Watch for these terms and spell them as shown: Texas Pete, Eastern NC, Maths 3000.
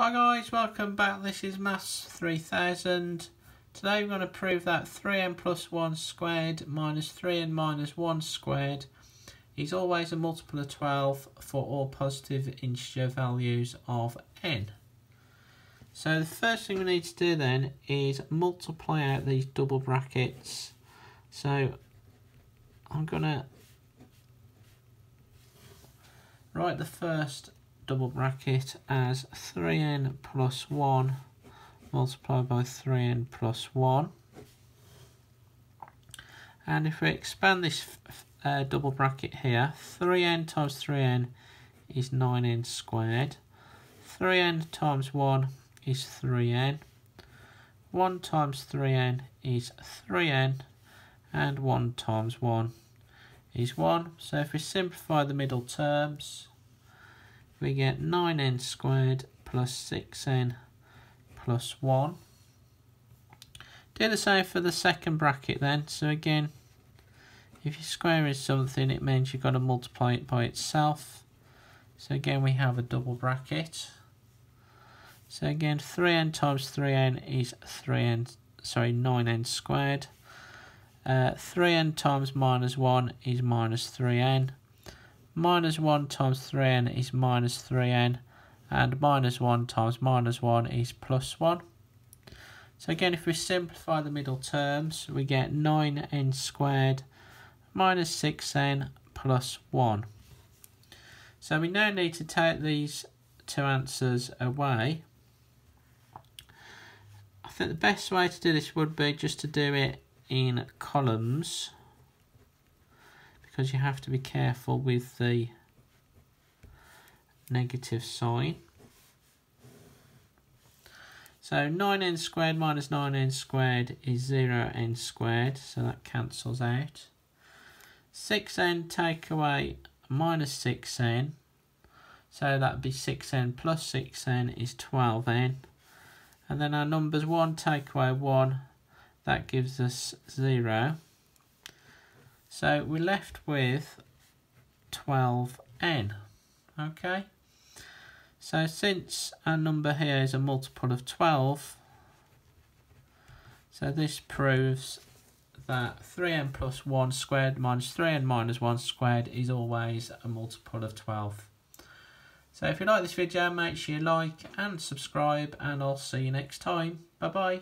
Hi guys, welcome back. This is Maths 3000. Today we're going to prove that 3n plus 1 squared minus 3n minus 1 squared is always a multiple of 12 for all positive integer values of n. So the first thing we need to do then is multiply out these double brackets. So I'm going to write the first double bracket as 3n plus 1 multiplied by 3n plus 1, and if we expand this double bracket here, 3n times 3n is 9n squared, 3n times 1 is 3n, 1 times 3n is 3n, and 1 times 1 is 1. So if we simplify the middle terms, we get 9n squared plus 6n plus 1. Do the same for the second bracket then. So again, if you're squaring something, it means you've got to multiply it by itself. So again, we have a double bracket. So again, 3n times 3n is 9n squared. 3n times minus 1 is minus 3n. Minus 1 times 3n is minus 3n, and minus 1 times minus 1 is plus 1. So again, if we simplify the middle terms, we get 9n squared minus 6n plus 1. So we now need to take these two answers away. I think the best way to do this would be just to do it in columns, because you have to be careful with the negative sign. So 9n squared minus 9n squared is 0n squared, so that cancels out. 6n take away minus 6n, so that would be 6n plus 6n is 12n. And then our numbers 1 take away 1, that gives us 0. So we're left with 12n, okay? So since our number here is a multiple of 12, so this proves that 3n plus 1 squared minus 3n minus 1 squared is always a multiple of 12. So if you like this video, make sure you like and subscribe, and I'll see you next time. Bye-bye.